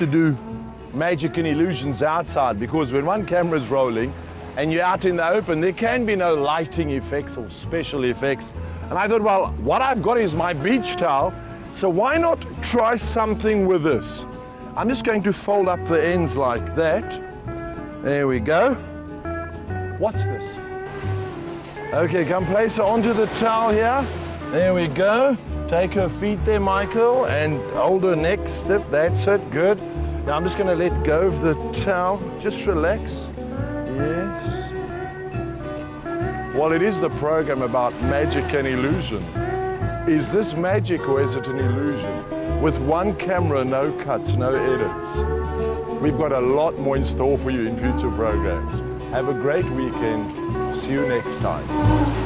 to do magic and illusions outside, because when one camera's rolling and you're out in the open, there can be no lighting effects or special effects. And I thought, well, what I've got is my beach towel, so why not try something with this? I'm just going to fold up the ends like that. There we go. Watch this. Okay, come place her onto the towel here. There we go. Take her feet there, Michael, and hold her neck stiff. That's it, good. Now I'm just gonna let go of the towel. Just relax. Yes. Well, it is the program about magic and illusion. Is this magic or is it an illusion? With one camera, no cuts, no edits. We've got a lot more in store for you in future programs. Have a great weekend. See you next time.